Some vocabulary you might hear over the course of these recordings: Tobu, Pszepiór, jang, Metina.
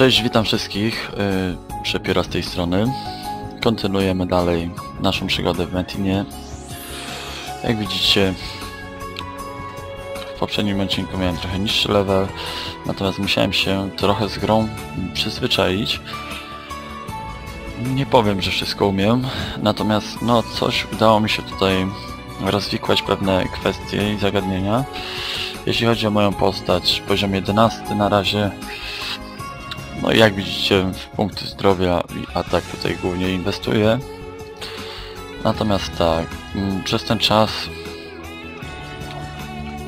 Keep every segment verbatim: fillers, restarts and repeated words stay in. Cześć, witam wszystkich, yy, Pszepióra z tej strony. Kontynuujemy dalej naszą przygodę w Metinie. Jak widzicie, w poprzednim odcinku miałem trochę niższy level, natomiast musiałem się trochę z grą przyzwyczaić. Nie powiem, że wszystko umiem, natomiast no coś udało mi się tutaj rozwikłać pewne kwestie i zagadnienia. Jeśli chodzi o moją postać, poziom jedenasty na razie. No i jak widzicie, w punkty zdrowia i atak tutaj głównie inwestuję. Natomiast tak, przez ten czas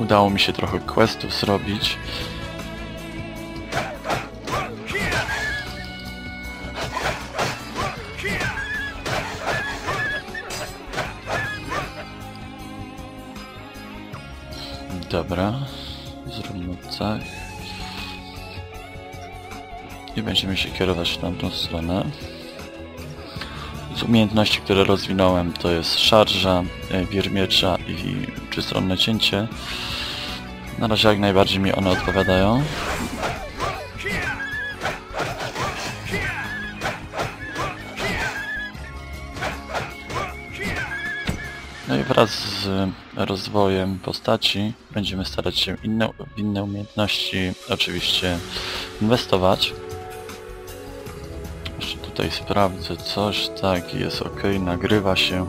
udało mi się trochę questów zrobić. Dobra, zrobimy tak. I będziemy się kierować w tamtą stronę. Z umiejętności, które rozwinąłem, to jest szarża, wir miecza i trzystronne cięcie. Na razie jak najbardziej mi one odpowiadają. No i wraz z rozwojem postaci będziemy starać się inne, w inne umiejętności oczywiście inwestować. Tutaj sprawdzę coś, tak, jest ok, nagrywa się.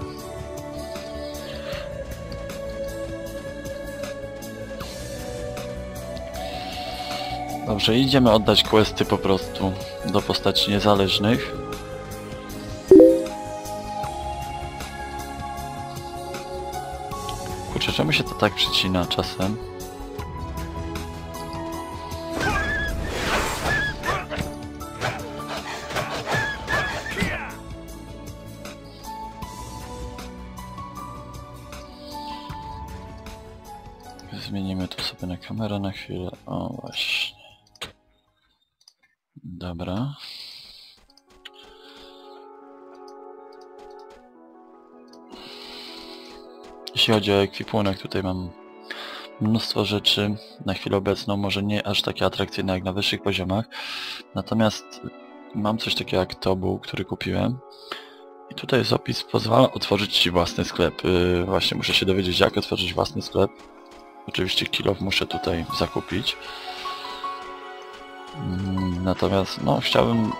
Dobrze, idziemy oddać questy po prostu do postaci niezależnych. Kurczę, czemu się to tak przycina czasem? Zmienimy to sobie na kamerę na chwilę. O właśnie. Dobra. Jeśli chodzi o ekwipunek, tutaj mam mnóstwo rzeczy. Na chwilę obecną może nie aż takie atrakcyjne jak na wyższych poziomach. Natomiast mam coś takiego jak Tobu, który kupiłem. I tutaj jest opis, pozwala otworzyć Ci własny sklep. Yy, właśnie muszę się dowiedzieć, jak otworzyć własny sklep. Oczywiście kilof muszę tutaj zakupić. Natomiast no chciałbym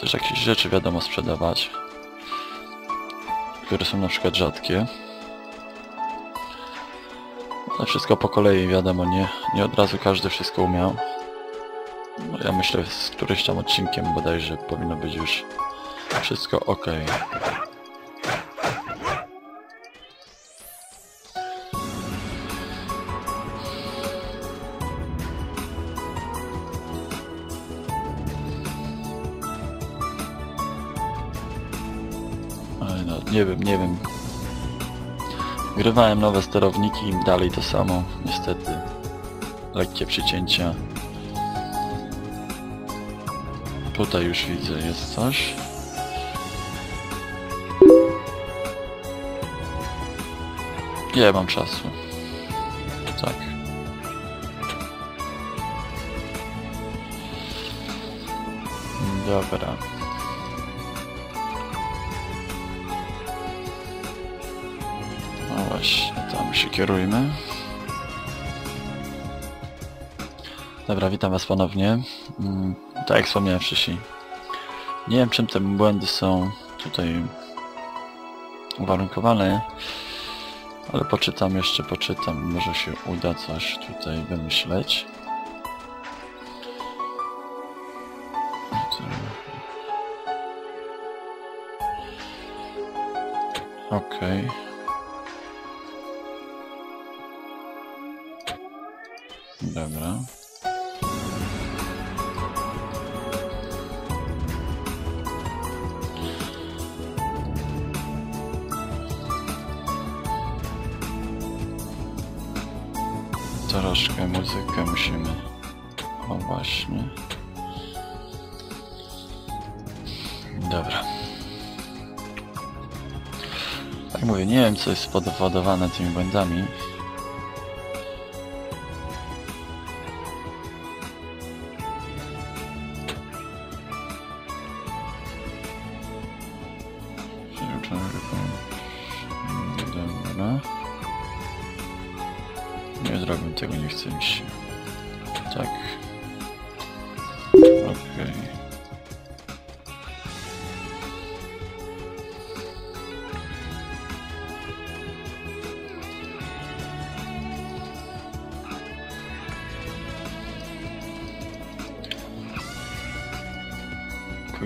też jakieś rzeczy, wiadomo, sprzedawać, które są na przykład rzadkie. Ale wszystko po kolei, wiadomo, nie, nie od razu każdy wszystko umiał. No, ja myślę, z którymś tam odcinkiem bodajże powinno być już wszystko ok. Nie wiem, nie wiem. Grywałem nowe sterowniki i dalej to samo, niestety. Lekkie przycięcia. Tutaj już widzę, jest coś. Nie mam czasu. Tak. Dobra. Tam się kierujmy. Dobra, witam was ponownie. Mm, tak jak wspomniałem wcześniej. Nie wiem, czym te błędy są tutaj uwarunkowane, ale poczytam jeszcze, poczytam. Może się uda coś tutaj wymyśleć. Okej. Okay. Dobra. Troszkę muzykę musimy... O właśnie. Dobra. Tak mówię, nie wiem, co jest spowodowane tymi błędami. Dobra. Nie zrobię tego, nie chcę mi się. Tak. Okej. Okay.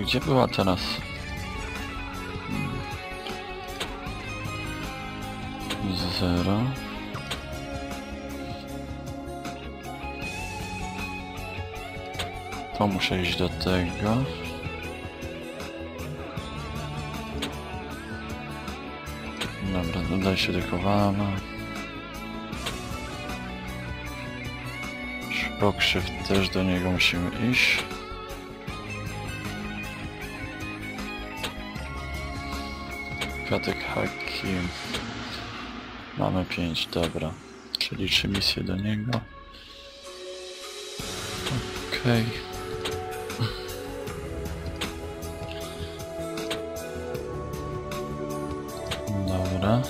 Gdzie była teraz? Zero. To muszę iść do tego. Dobra, dodaj się do kowana. Pokrzyw też do niego musimy iść. Kwiatek haki. Mamy pięć, dobra. Czyli trzy misje do niego. Okej. Okay. Dobra.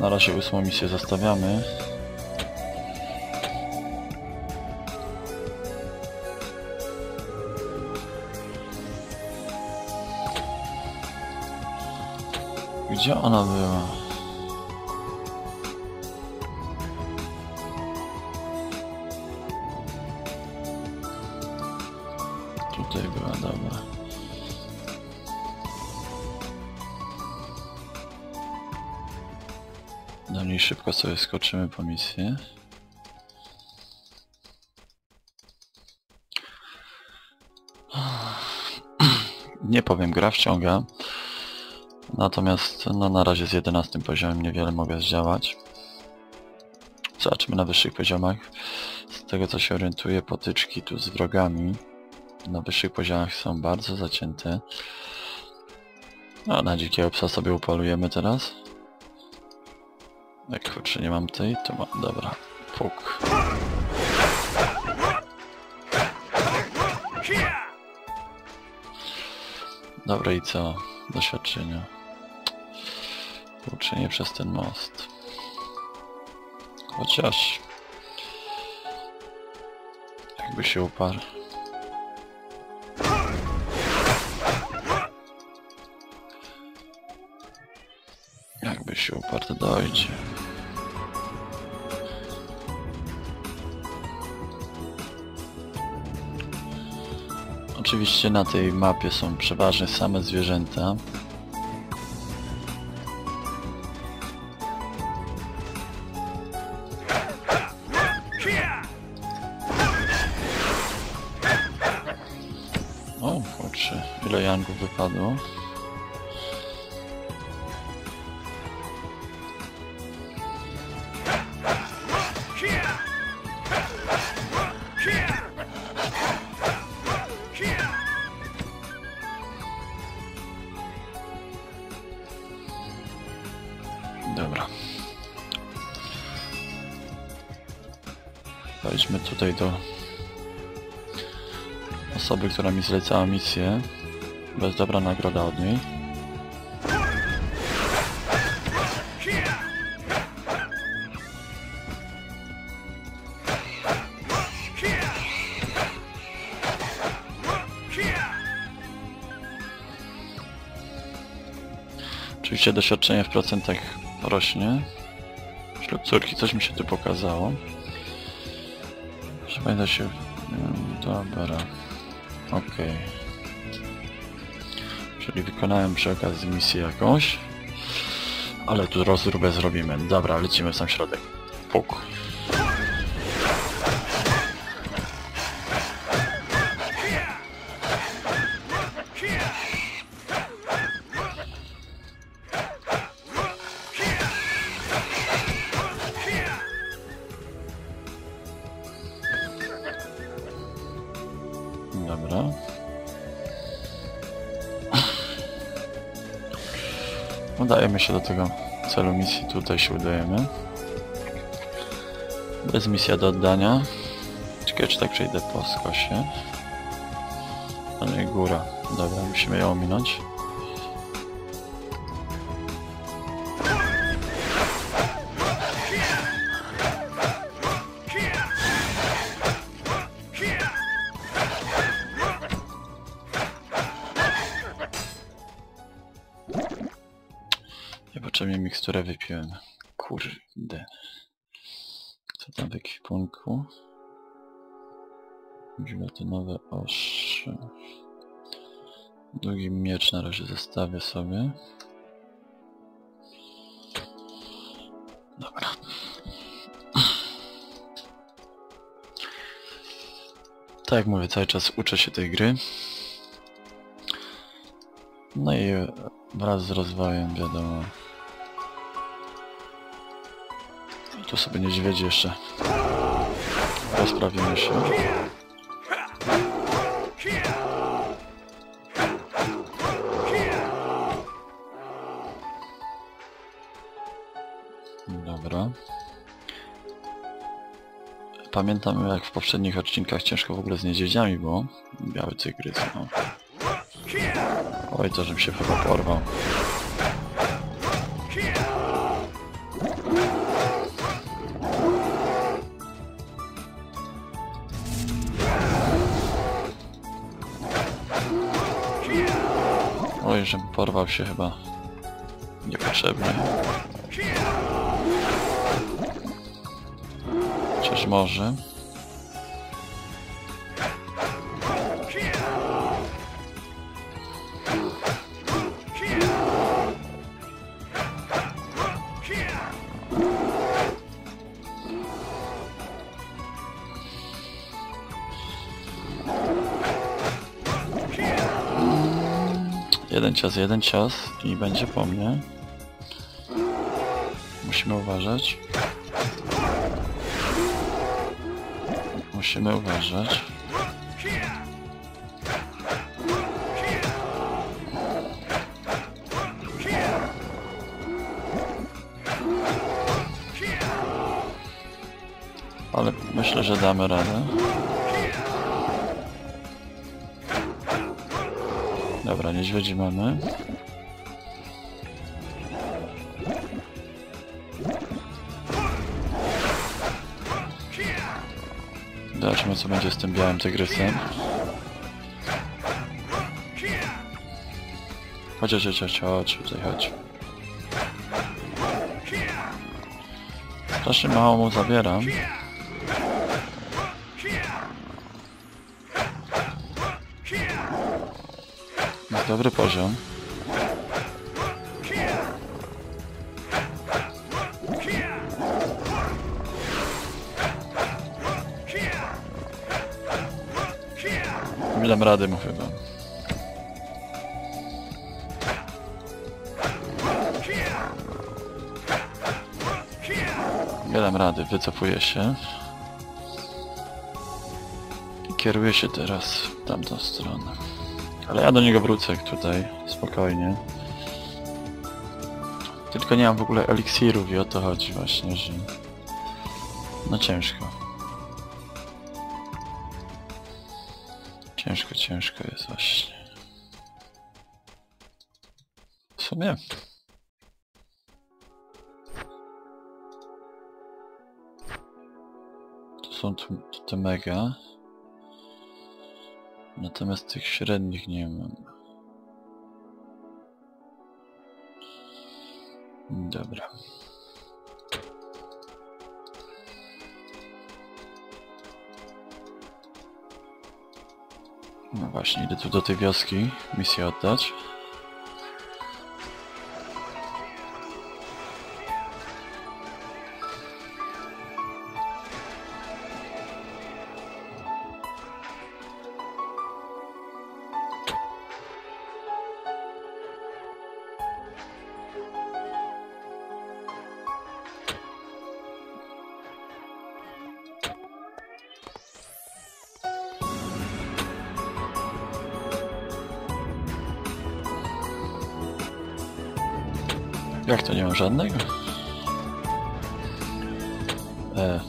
Na razie ósmą misję zostawiamy. Gdzie ona była? Tutaj była, dobra. Do niej szybko sobie skoczymy po misję. Nie powiem, gra wciąga. Natomiast no, na razie z jedenastym poziomem niewiele mogę zdziałać. Zobaczymy na wyższych poziomach. Z tego co się orientuję, potyczki tu z wrogami na wyższych poziomach są bardzo zacięte. No, na dzikiego psa sobie upolujemy teraz. Jak kurczę, nie mam tej, to mam. Dobra. Puk. Dobra i co? Doświadczenia. Uczenie przez ten most. Chociaż... jakby się uparł. Jakby się uparł, to dojdzie. Oczywiście na tej mapie są przeważnie same zwierzęta. O kurczę, ile jangów wypadło. Dobra. Wejdźmy tutaj do osoby, która mi zlecała misję. Bez dobra nagroda od niej. Oczywiście doświadczenie w procentach rośnie. Ślub córki, coś mi się tu pokazało. Że będę się... Dobra. Okej. Okay. Czyli wykonałem przy okazji misję jakąś. Ale tu rozróbę zrobimy. Dobra, lecimy w sam środek. Puk. Dobra. Udajemy się do tego celu misji. Tutaj się udajemy. Bez misja do oddania. Czekaj, czy tak przejdę po skosie. A nie, góra. Dobra, musimy ją ominąć. niepotrzebnie miksturę wypiłem. Kurde. Co tam w ekwipunku? Gilotynowe ostrze. Długi miecz na razie zostawię sobie. Dobra. Tak jak mówię, cały czas uczę się tej gry. No i wraz z rozwojem, wiadomo. I tu sobie niedźwiedzi jeszcze rozprawimy się. Dobra. Pamiętam, jak w poprzednich odcinkach ciężko w ogóle z niedźwiedziami było. Biały tygrys, no. Oj, to żebym się chyba porwał. Oj, żebym porwał się chyba niepotrzebnie. Chociaż może. Jeden cios, jeden cios i będzie po mnie. Musimy uważać. Musimy uważać. Ale myślę, że damy radę. Dobra, niedźwiedzi mamy. Zobaczmy, co będzie z tym białym tygrysem. Chodź, chodź, chodź, chodź, tutaj chodź. Strasznie mało mu zabieram. Dobry poziom. Nie dam rady mu chyba. Nie dam rady, wycofuję się. I kieruję się teraz w tamtą stronę. Ale ja do niego wrócę tutaj, spokojnie. Tylko nie mam w ogóle eliksirów i o to chodzi właśnie, że... No ciężko. Ciężko, ciężko jest właśnie. W sumie... To są tu, tu te mega. Natomiast tych średnich nie mam. Dobra. No właśnie, idę tu do tej wioski, misję oddać. Jak to nie mam żadnego? E.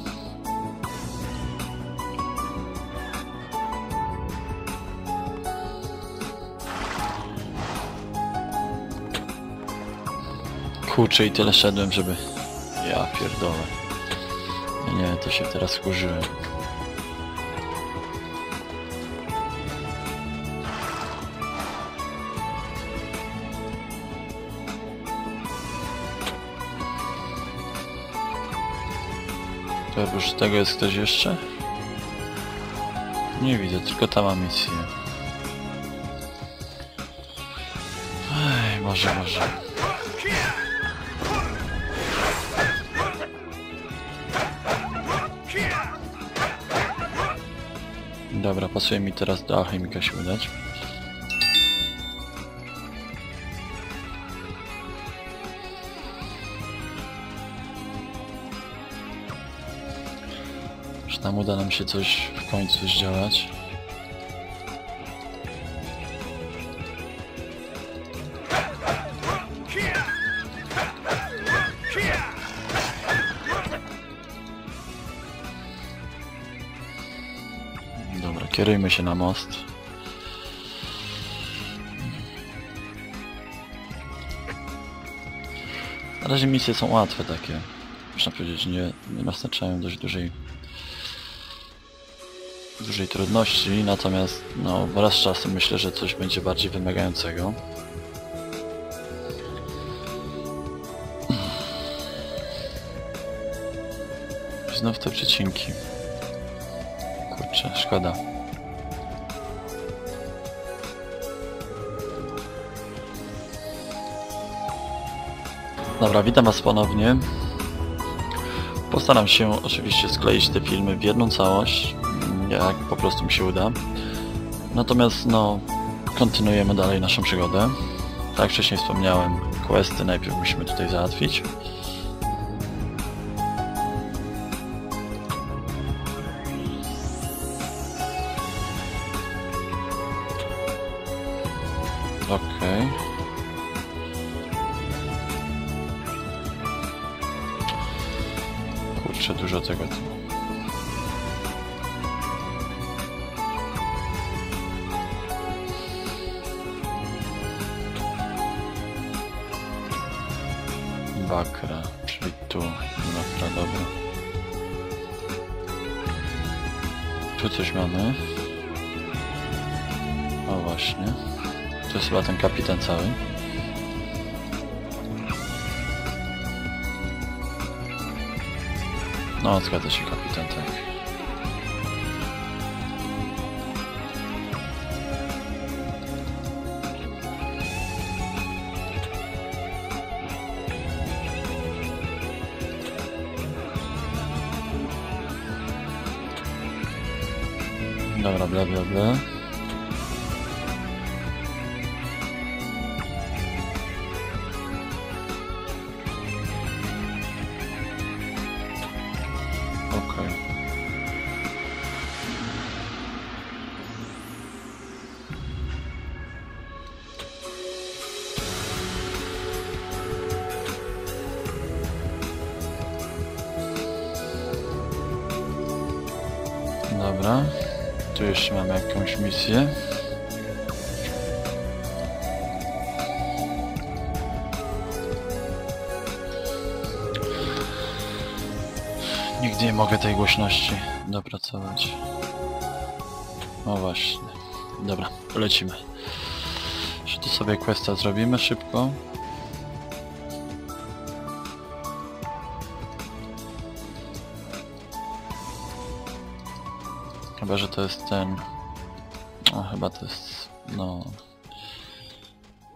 Kurczę, i tyle szedłem, żeby... Ja pierdolę. Nie, to się teraz skurzyłem. To oprócz tego jest ktoś jeszcze? Nie widzę, tylko ta ma misję. Ej, może, może. Dobra, pasuje mi teraz do alchemika się udać. Już tam uda nam się coś w końcu zdziałać. Kierujmy się na most. Na razie misje są łatwe takie. Można powiedzieć, nie, nie naznaczają dość dużej dużej trudności, natomiast no, wraz z czasem myślę, że coś będzie bardziej wymagającego. Znów te przecinki. Kurczę, szkoda. Dobra, witam was ponownie. Postaram się oczywiście skleić te filmy w jedną całość, jak po prostu mi się uda. Natomiast no, kontynuujemy dalej naszą przygodę. Tak jak wcześniej wspomniałem, questy najpierw musimy tutaj załatwić. Okej. Kurczę, dużo tego tu. Bakra, czyli tu. Bakra, dobra. Tu coś mamy. O właśnie. To jest chyba ten kapitan cały. No, zgadza się kapitan, tak. Dobra, bla, bla, bla. Dobra, tu jeszcze mamy jakąś misję. Nigdy nie mogę tej głośności dopracować. O właśnie. Dobra, lecimy. Jeszcze tu sobie questa zrobimy szybko. Chyba, że to jest ten... No, chyba to jest... No...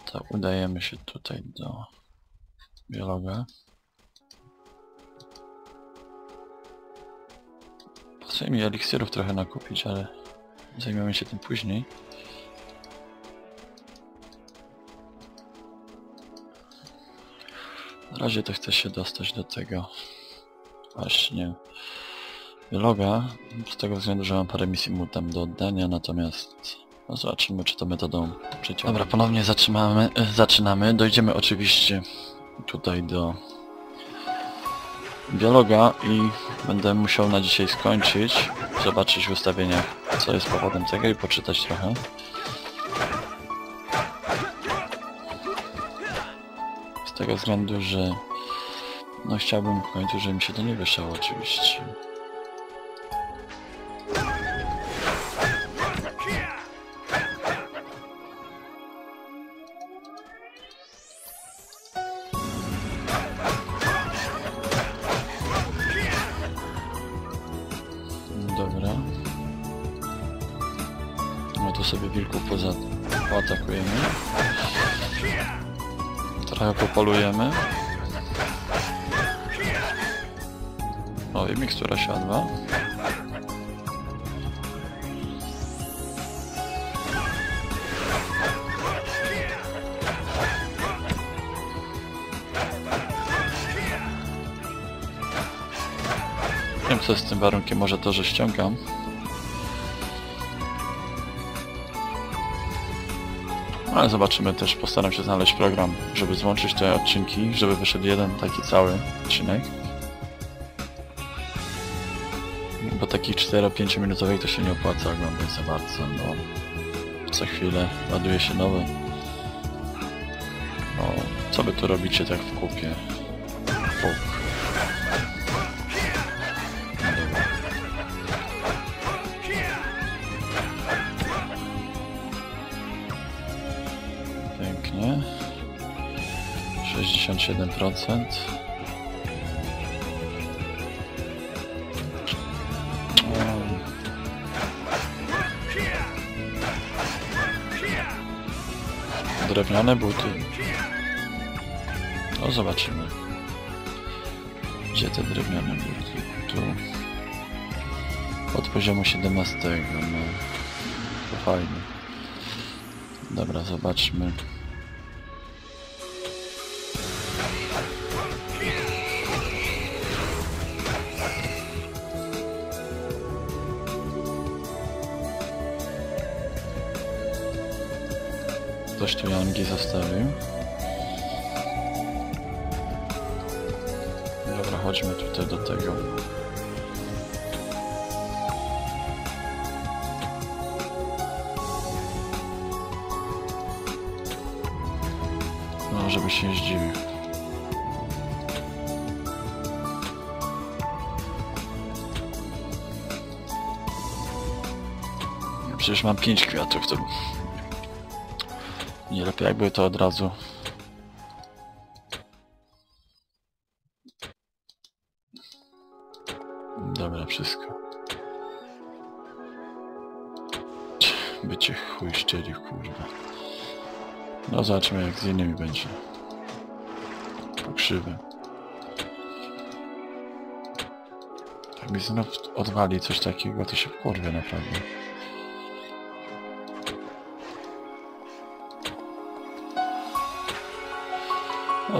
To udajemy się tutaj do... biologa. Pasuje mi eliksirów trochę nakupić, ale... zajmiemy się tym później. Na razie to chcę się dostać do tego... właśnie... biologa, z tego względu, że mam parę misji mu tam do oddania, natomiast no zobaczymy, czy to metodą przyciągnie. Dobra, ponownie zaczynamy, zaczynamy. Dojdziemy oczywiście tutaj do biologa i będę musiał na dzisiaj skończyć, zobaczyć w ustawieniach, co jest powodem tego i poczytać trochę. Z tego względu, że no chciałbym w końcu, żeby mi się to nie wyszało oczywiście. sobie wilków poza... Atakujemy. Trochę popolujemy. O, i mikstura siadła. Nie wiem, co jest z tym warunkiem, może to, że ściągam. Ale zobaczymy też, postaram się znaleźć program, żeby złączyć te odcinki, żeby wyszedł jeden taki cały odcinek. Bo takich cztero-pięcio minutowych to się nie opłaca oglądać za bardzo, bo co chwilę ładuje się nowy. No, co by tu robicie tak w kupie? Bóg. No dobra. Pięknie. sześćdziesiąt siedem procent. Drewniane buty. No zobaczymy. Gdzie te drewniane buty? Tu. Od poziomu siedemnastego. No. To fajnie. Dobra, zobaczmy. Ktoś tu Jangi zostawił. Dobra, chodźmy tutaj do tego. No, żeby się nie zdziwił. Przecież mam pięć kwiatów, to... Nie, lepiej jakby to od razu. Dobra, wszystko. Bycie chuj szczeli, kurwa. No zobaczmy, jak z innymi będzie. Pokrzywy. Jak mi znów odwali coś takiego, to się kurwa naprawdę.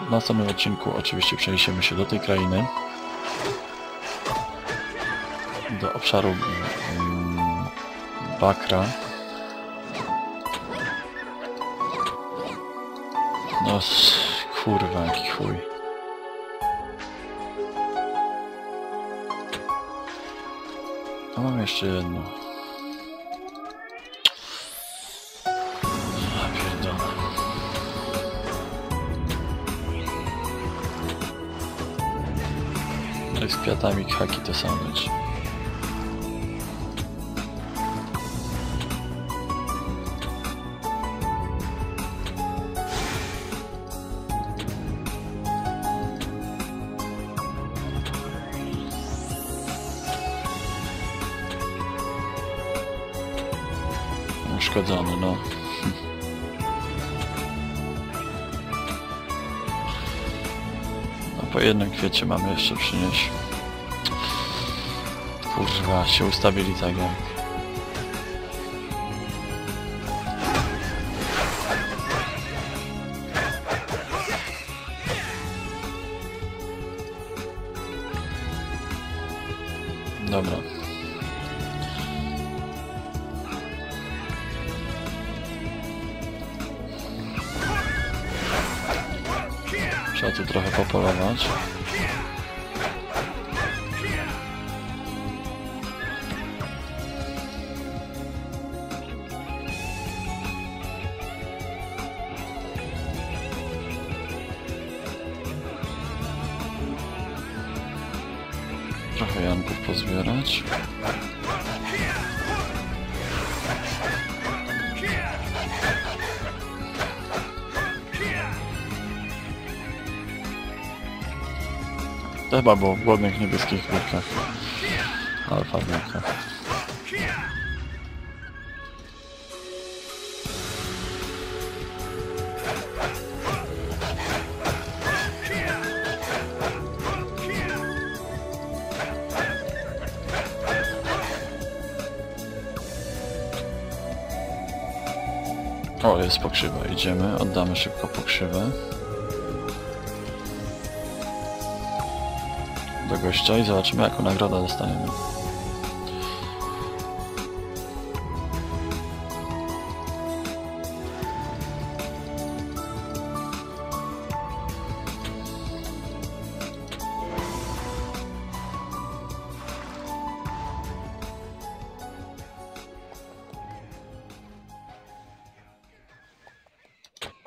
W następnym odcinku oczywiście przeniesiemy się do tej krainy, do obszaru um, Bakra. No kurwa, jaki chuj. A mam jeszcze jedno. Z kwiatami haki to samo być. Uszkodzony, no. Po jednym kwiecie mamy jeszcze przynieść. Kurwa, się ustawili tak jak. Dobra. Trzeba tu trochę popolować. Trochę janków pozbierać. To chyba było w głodnych niebieskich wilkach. Alfa wilkach. O, jest pokrzywa. Idziemy, oddamy szybko pokrzywę do gościa i zobaczymy, jaką nagrodę dostaniemy.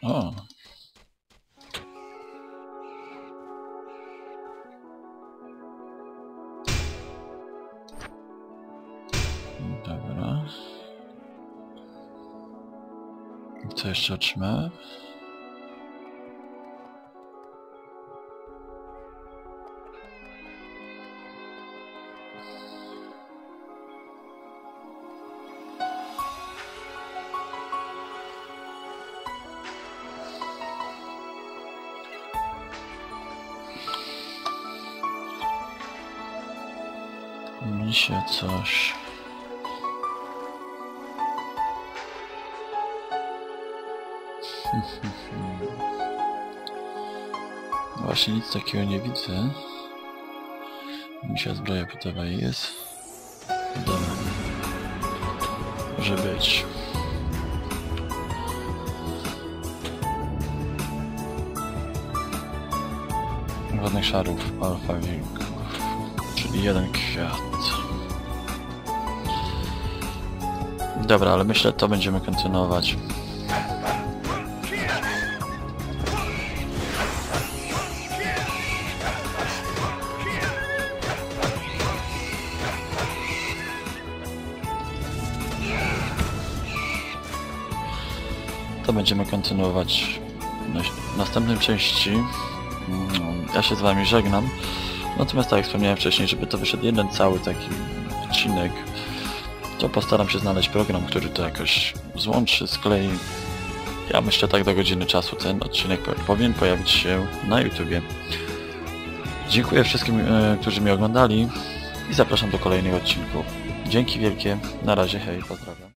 O. Dobra. I co jeszcze otrzymałem? Mi się coś... Właśnie nic takiego nie widzę. Mi się zbroja podoba i jest. Dobra. Może być. Ładnych szarów, alfa wilku. Jeden kwiat. Dobra, ale myślę, że to będziemy kontynuować. To będziemy kontynuować w następnej części. Ja się z wami żegnam. Natomiast tak jak wspomniałem wcześniej, żeby to wyszedł jeden cały taki odcinek, to postaram się znaleźć program, który to jakoś złączy, sklei. Ja myślę, tak do godziny czasu ten odcinek powinien pojawić się na YouTubie. Dziękuję wszystkim, yy, którzy mnie oglądali i zapraszam do kolejnych odcinków. Dzięki wielkie, na razie, hej, pozdrawiam.